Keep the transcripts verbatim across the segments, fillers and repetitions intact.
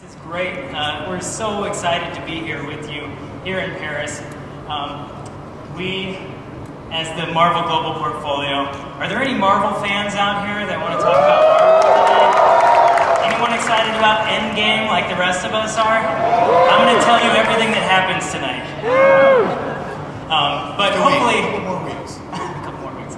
This is great. Uh, we're so excited to be here with you here in Paris. Um, we, as the Marvel Global Portfolio, are there any Marvel fans out here that want to talk about Marvel today? Anyone excited about Endgame like the rest of us are? I'm going to tell you everything that happens tonight. Um, but hopefully, a couple more weeks. a couple more weeks.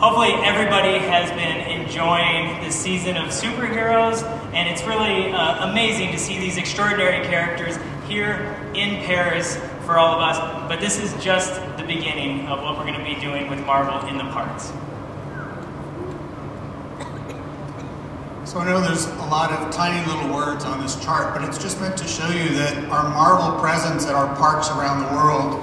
Hopefully, everybody has been enjoying the season of superheroes, and it's really uh, amazing to see these extraordinary characters here in Paris for all of us. But this is just the beginning of what we're going to be doing with Marvel in the parks. So I know there's a lot of tiny little words on this chart, but it's just meant to show you that our Marvel presence at our parks around the world,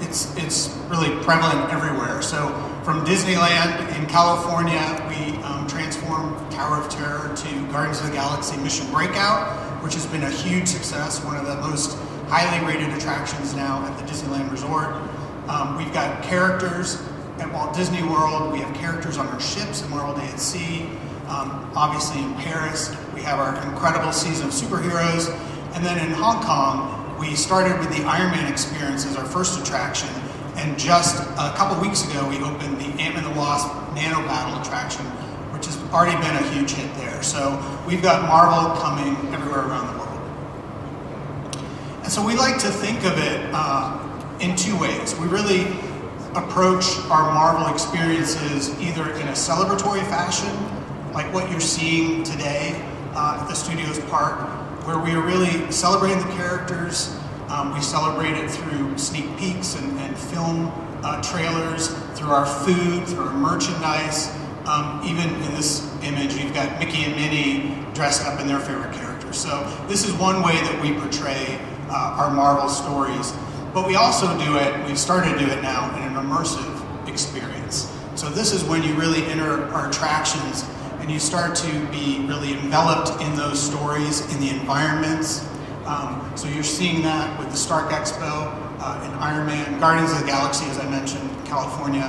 it's, it's really prevalent everywhere. So from Disneyland in California, we um, transformed Tower of Terror to Guardians of the Galaxy Mission Breakout, which has been a huge success, one of the most highly rated attractions now at the Disneyland Resort. Um, we've got characters at Walt Disney World. We have characters on our ships in Marvel Day at Sea. Um, obviously in Paris, we have our incredible season of superheroes. And then in Hong Kong, we started with the Iron Man experience as our first attraction, and just a couple weeks ago we opened the Ant-Man and the Wasp Nano Battle attraction, which has already been a huge hit there. So we've got Marvel coming everywhere around the world. And so we like to think of it uh, in two ways. We really approach our Marvel experiences either in a celebratory fashion, like what you're seeing today uh, at the Studios Park, where we are really celebrating the characters. Um, we celebrate it through sneak peeks and, and film uh, trailers, through our food, through our merchandise. Um, even in this image, you've got Mickey and Minnie dressed up in their favorite characters. So this is one way that we portray uh, our Marvel stories. But we also do it, we've started to do it now, in an immersive experience. So this is when you really enter our attractions and you start to be really enveloped in those stories, in the environments. Um, so you're seeing that with the Stark Expo uh, and Iron Man, Guardians of the Galaxy, as I mentioned, California,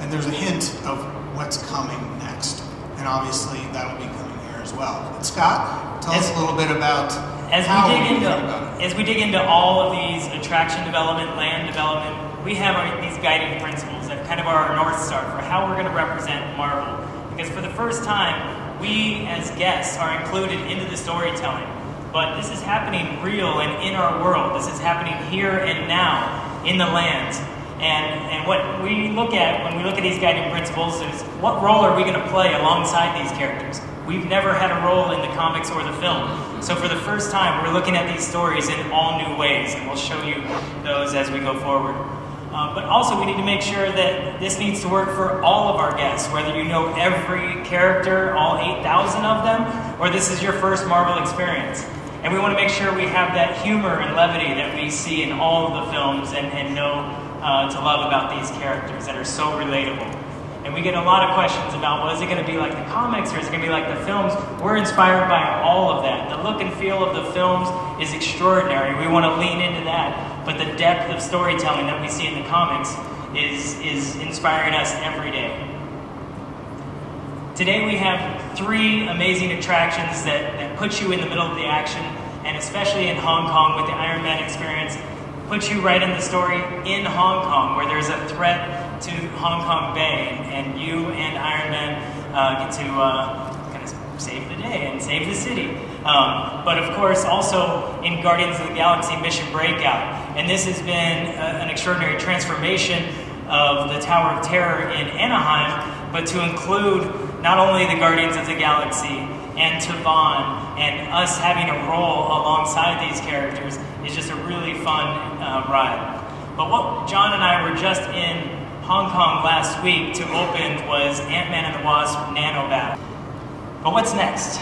and there's a hint of what's coming next. And obviously that'll be coming here as well. But Scott, tell as, us a little bit about as how we dig we into, about it. As we dig into all of these attraction development, land development, we have our, these guiding principles that kind of are our North Star for how we're gonna represent Marvel. Because for the first time, we as guests are included into the storytelling. But this is happening real and in our world. This is happening here and now in the lands. And, and what we look at when we look at these guiding principles is what role are we going to play alongside these characters? We've never had a role in the comics or the film. So for the first time, we're looking at these stories in all new ways. And we'll show you those as we go forward. Uh, but also we need to make sure that this needs to work for all of our guests, whether you know every character, all eight thousand of them, or this is your first Marvel experience. And we want to make sure we have that humor and levity that we see in all of the films and, and know uh, to love about these characters that are so relatable. And we get a lot of questions about, well, is it going to be like the comics or is it going to be like the films? We're inspired by all of that. The look and feel of the films is extraordinary. We want to lean into that. But the depth of storytelling that we see in the comics is, is inspiring us every day. Today we have three amazing attractions that, that put you in the middle of the action, and especially in Hong Kong with the Iron Man experience, puts you right in the story in Hong Kong, where there's a threat to Hong Kong Bay, and you and Iron Man uh, get to uh, kind of save the day and save the city. Um, but of course, also in Guardians of the Galaxy Mission Breakout. And this has been a, an extraordinary transformation of the Tower of Terror in Anaheim, but to include not only the Guardians of the Galaxy and Tavon and us having a role alongside these characters is just a really fun uh, ride. But what John and I were just in Hong Kong last week to open was Ant-Man and the Wasp Nano Battle. But what's next?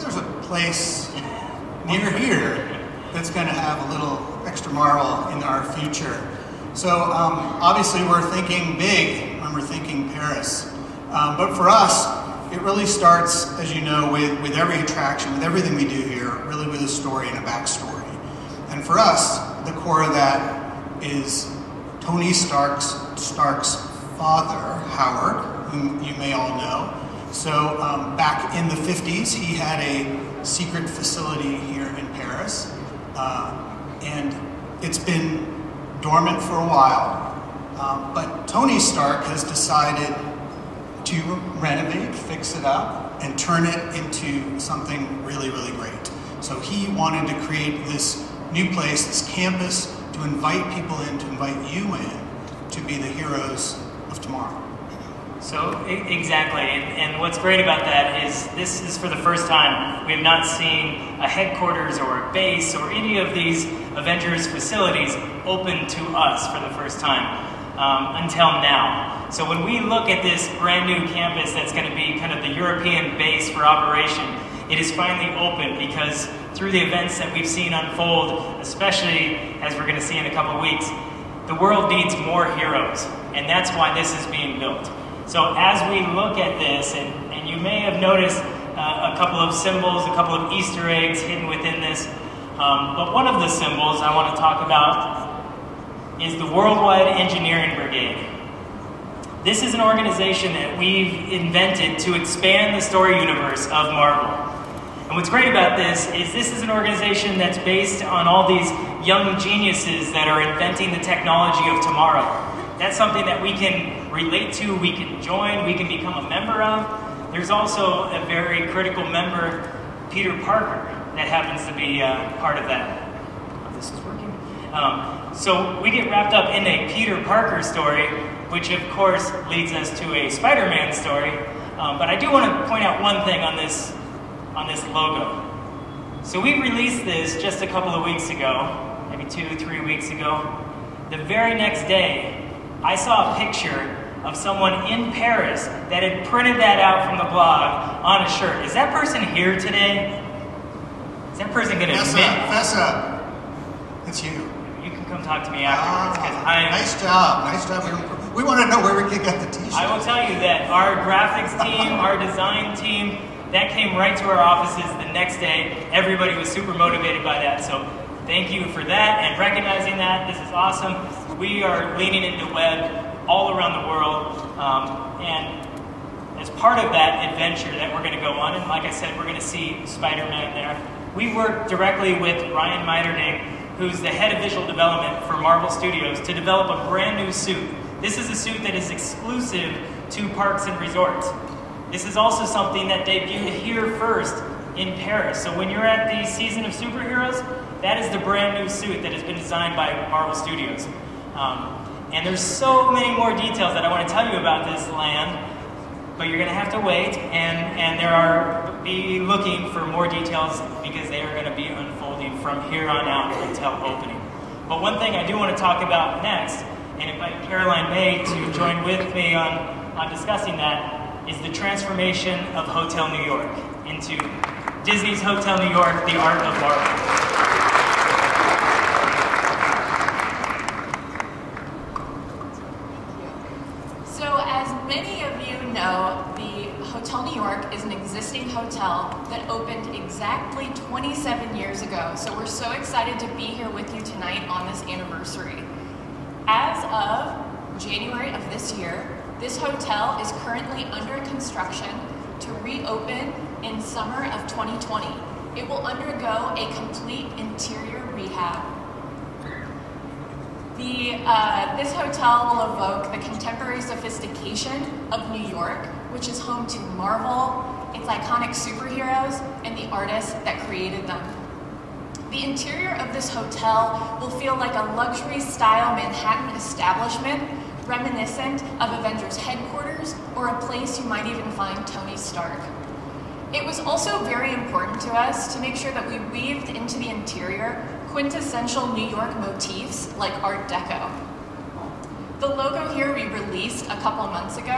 There's a place near here that's going to have a little extra Marvel in our future. So um, obviously we're thinking big when we're thinking Paris. Um, but for us, it really starts, as you know, with, with every attraction, with everything we do here, really with a story and a backstory. And for us, the core of that is Tony Stark's, Stark's father, Howard, whom you may all know. So um, back in the fifties, he had a secret facility here in Paris. Uh, and it's been dormant for a while. Um, but Tony Stark has decided to renovate, fix it up, and turn it into something really, really great. So he wanted to create this new place, this campus, to invite people in, to invite you in, to be the heroes of tomorrow. So, exactly, and, and what's great about that is this is for the first time we have not seen a headquarters or a base or any of these Avengers facilities open to us for the first time um, until now. So when we look at this brand new campus that's going to be kind of the European base for operation, it is finally open because through the events that we've seen unfold, especially as we're going to see in a couple weeks, the world needs more heroes, and that's why this is being built. So as we look at this, and, and you may have noticed uh, a couple of symbols, a couple of Easter eggs hidden within this, um, but one of the symbols I want to talk about is the Worldwide Engineering Brigade. This is an organization that we've invented to expand the story universe of Marvel. And what's great about this is this is an organization that's based on all these young geniuses that are inventing the technology of tomorrow. That's something that we can relate to, we can join, we can become a member of. There's also a very critical member, Peter Parker, that happens to be uh, part of that. Oh, this is working. Um, so we get wrapped up in a Peter Parker story, which of course leads us to a Spider-Man story. Um, but I do want to point out one thing on this, on this logo. So we released this just a couple of weeks ago, maybe two, three weeks ago. The very next day, I saw a picture of someone in Paris that had printed that out from the blog on a shirt. Is that person here today? Is that person going to admit? Fessa, it's you. You can come talk to me afterwards. Uh, I am, nice job, nice job. We, we want to know where we can get the t-shirt. I will tell you that our graphics team, our design team, that came right to our offices the next day. Everybody was super motivated by that. So thank you for that and recognizing that. This is awesome. We are leaning into web all around the world, um, and as part of that adventure that we're going to go on, and like I said, we're going to see Spider-Man there. We work directly with Ryan Meinerding, who's the head of visual development for Marvel Studios, to develop a brand new suit. This is a suit that is exclusive to parks and resorts. This is also something that debuted here first in Paris. So when you're at the Season of Superheroes, that is the brand new suit that has been designed by Marvel Studios. Um, and there's so many more details that I want to tell you about this land, but you're going to have to wait, and, and there are, be looking for more details because they are going to be unfolding from here on out until opening. But one thing I do want to talk about next, and invite Caroline May to join with me on, on discussing that, is the transformation of Hotel New York into Disney's Hotel New York, The Art of Marvel. Hotel that opened exactly twenty-seven years ago, so we're so excited to be here with you tonight on this anniversary. As of January of this year, this hotel is currently under construction to reopen in summer of twenty twenty. It will undergo a complete interior rehab. The, uh, this hotel will evoke the contemporary sophistication of New York, which is home to Marvel, its iconic superheroes, and the artists that created them. The interior of this hotel will feel like a luxury-style Manhattan establishment, reminiscent of Avengers headquarters or a place you might even find Tony Stark. It was also very important to us to make sure that we weaved into the interior quintessential New York motifs like Art Deco. The logo here we released a couple months ago,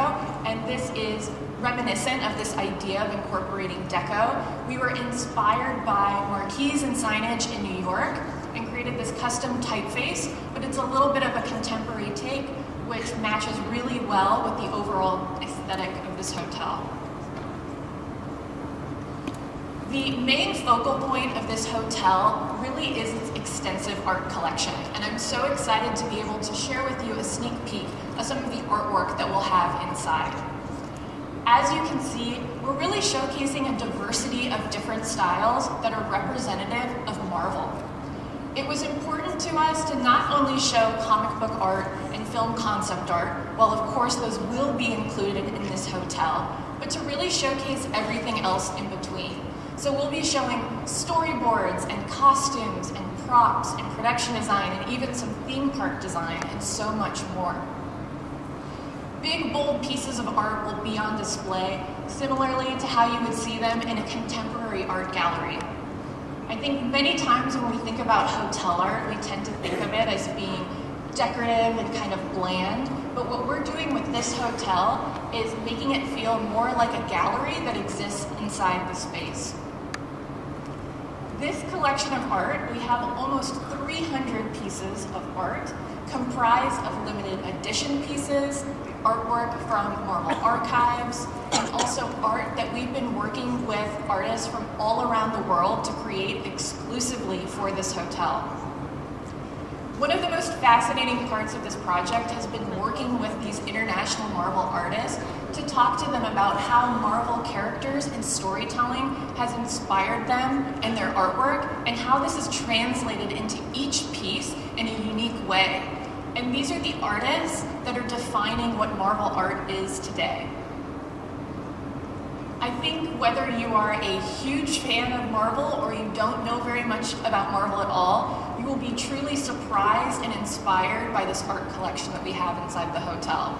and this is reminiscent of this idea of incorporating deco. We were inspired by marquees and signage in New York and created this custom typeface, but it's a little bit of a contemporary take, which matches really well with the overall aesthetic of this hotel. The main focal point of this hotel really is its extensive art collection, and I'm so excited to be able to share with you a sneak peek of some of the artwork that we'll have inside. As you can see, We're really showcasing a diversity of different styles that are representative of Marvel. It was important to us to not only show comic book art and film concept art, well, of course those will be included in this hotel, but to really showcase everything else in between. So we'll be showing storyboards and costumes and props and production design and even some theme park design and so much more. Big, bold pieces of art will be on display, similarly to how you would see them in a contemporary art gallery. I think many times when we think about hotel art, we tend to think of it as being decorative and kind of bland, but what we're doing with this hotel is making it feel more like a gallery that exists inside the space. This collection of art, we have almost three hundred pieces of art, comprised of limited edition pieces, artwork from Marvel Archives, and also art that we've been working with artists from all around the world to create exclusively for this hotel. One of the most fascinating parts of this project has been working with these international Marvel artists to talk to them about how Marvel characters and storytelling has inspired them and their artwork, and how this is translated into each piece in a unique way. And these are the artists that are defining what Marvel art is today. I think whether you are a huge fan of Marvel or you don't know very much about Marvel at all, you will be truly surprised and inspired by this art collection that we have inside the hotel.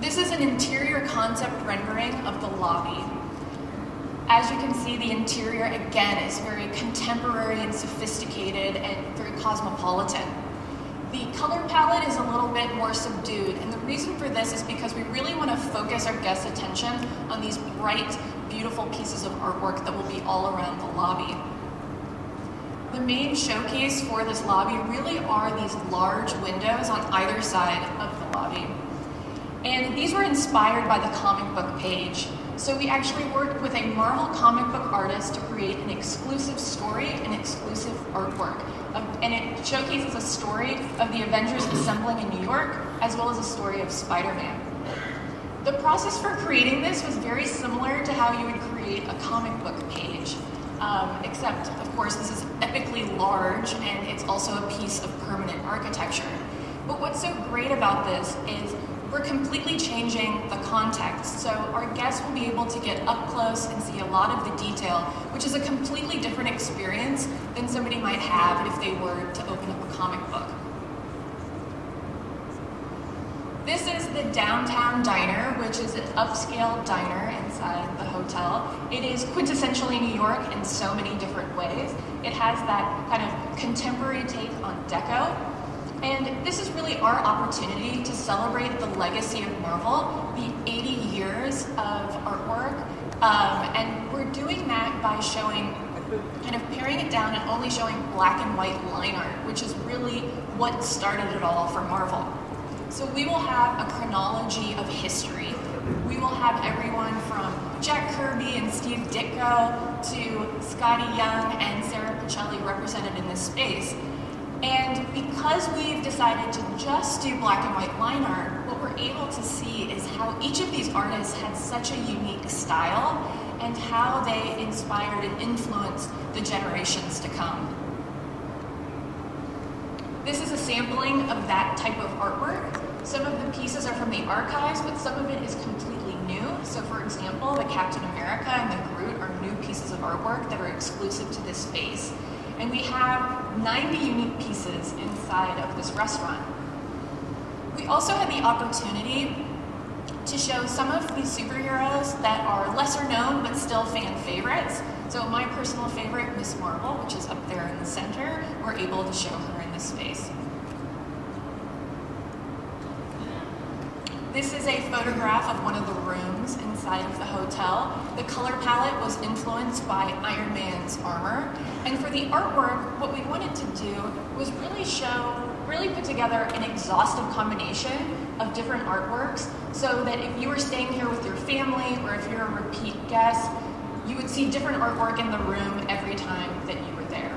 This is an interior concept rendering of the lobby. As you can see, the interior, again, is very contemporary and sophisticated and very cosmopolitan. The color palette is a little bit more subdued, and the reason for this is because we really want to focus our guests' attention on these bright, beautiful pieces of artwork that will be all around the lobby. The main showcase for this lobby really are these large windows on either side of the lobby. And these were inspired by the comic book page. So we actually worked with a Marvel comic book artist to create an exclusive story and exclusive artwork. Of, and it showcases a story of the Avengers assembling in New York, as well as a story of Spider-Man. The process for creating this was very similar to how you would create a comic book page. Um, except, of course, this is epically large, and it's also a piece of permanent architecture. But what's so great about this is we're completely changing the context, so our guests will be able to get up close and see a lot of the detail, which is a completely different experience than somebody might have if they were to open up a comic book. This is the Downtown Diner, which is an upscale diner inside the hotel. It is quintessentially New York in so many different ways. It has that kind of contemporary take on deco. And this is really our opportunity to celebrate the legacy of Marvel, the eighty years of artwork, um, and we're doing that by showing, kind of paring it down and only showing black and white line art, which is really what started it all for Marvel. So we will have a chronology of history. We will have everyone from Jack Kirby and Steve Ditko to Scotty Young and Sarah Pacelli represented in this space. And because we've decided to just do black and white line art, what we're able to see is how each of these artists had such a unique style and how they inspired and influenced the generations to come. This is a sampling of that type of artwork. Some of the pieces are from the archives, but some of it is completely new. So for example, the Captain America and the Groot are new pieces of artwork that are exclusive to this space. And we have ninety unique pieces inside of this restaurant. We also had the opportunity to show some of the superheroes that are lesser known but still fan favorites. So my personal favorite, Miz Marvel, which is up there in the center, we're able to show her in this space. This is a photograph of one of the rooms inside of the hotel. The color palette was influenced by Iron Man's armor. And for the artwork, what we wanted to do was really show, really put together an exhaustive combination of different artworks so that if you were staying here with your family or if you're a repeat guest, you would see different artwork in the room every time that you were there.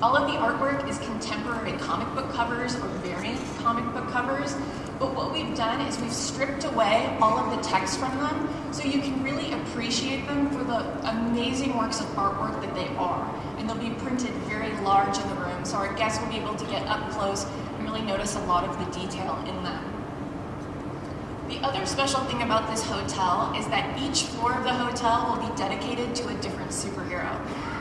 All of the artwork is contemporary comic book covers or variant comic book covers, But what we've done is we've stripped away all of the text from them so you can really appreciate them for the amazing works of artwork that they are. And they'll be printed very large in the room, so our guests will be able to get up close and really notice a lot of the detail in them. The other special thing about this hotel is that each floor of the hotel will be dedicated to a different superhero.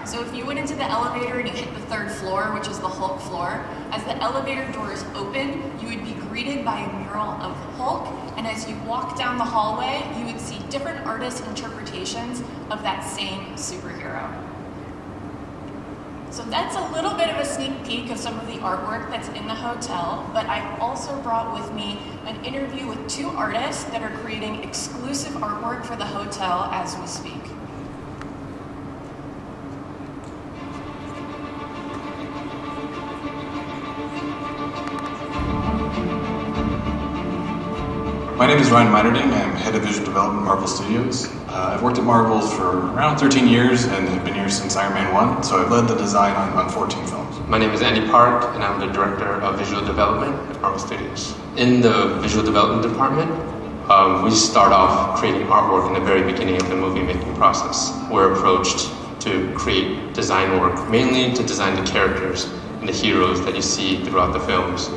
So if you went into the elevator and you hit the third floor, which is the Hulk floor, as the elevator doors open, you would be greeted by a mural of Hulk, and as you walk down the hallway, you would see different artists' interpretations of that same superhero. So that's a little bit of a sneak peek of some of the artwork that's in the hotel, but I also brought with me an interview with two artists that are creating exclusive artwork for the hotel as we speak. My name is Ryan Meinerding. I'm head of visual development at Marvel Studios. Uh, I've worked at Marvel for around thirteen years and have been here since Iron Man one, so I've led the design on, on fourteen films. My name is Andy Park, and I'm the director of visual development at Marvel Studios. In the visual development department, um, we start off creating artwork in the very beginning of the movie-making process. We're approached to create design work, mainly to design the characters and the heroes that you see throughout the films.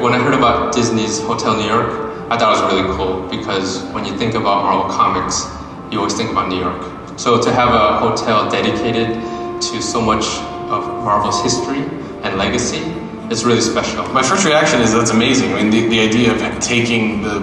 When I heard about Disney's Hotel New York, I thought it was really cool because when you think about Marvel Comics, you always think about New York. So to have a hotel dedicated to so much of Marvel's history and legacy is really special. My first reaction is that's amazing. I mean, the, the idea of taking the,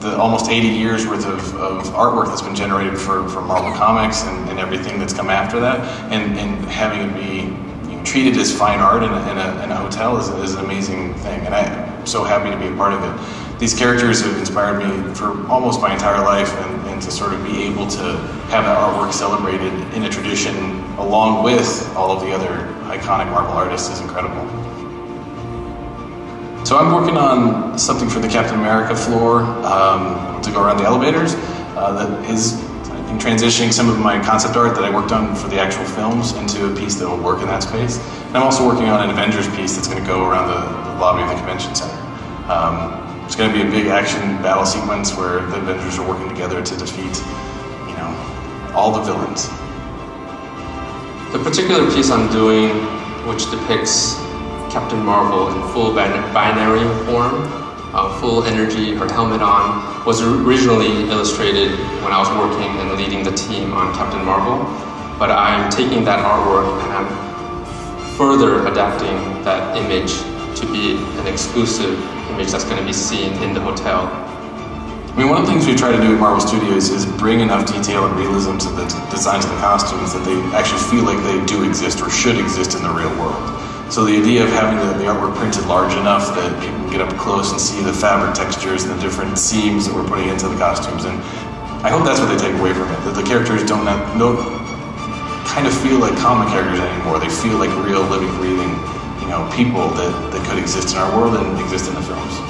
the almost eighty years worth of, of artwork that's been generated for, for Marvel Comics and, and everything that's come after that, and, and having it be treated as fine art in a, in a, in a hotel is, is an amazing thing, and I'm so happy to be a part of it. These characters have inspired me for almost my entire life, and, and to sort of be able to have that artwork celebrated in a tradition along with all of the other iconic Marvel artists is incredible. So I'm working on something for the Captain America floor um, to go around the elevators uh, that is in transitioning some of my concept art that I worked on for the actual films into a piece that will work in that space. And I'm also working on an Avengers piece that's going to go around the, the lobby of the convention center. Um, it's going to be a big action battle sequence where the Avengers are working together to defeat, you know, all the villains. The particular piece I'm doing, which depicts Captain Marvel in full binary form, Uh, full energy, her helmet on, was originally illustrated when I was working and leading the team on Captain Marvel. But I'm taking that artwork and I'm further adapting that image to be an exclusive image that's going to be seen in the hotel. I mean, one of the things we try to do at Marvel Studios is bring enough detail and realism to the designs of the costumes that they actually feel like they do exist or should exist in the real world. So the idea of having the, the artwork printed large enough that people can get up close and see the fabric textures and the different seams that we're putting into the costumes, and I hope that's what they take away from it, that the characters don't, have, don't kind of feel like comic characters anymore. They feel like real, living, breathing, you know, people that, that could exist in our world and exist in the films.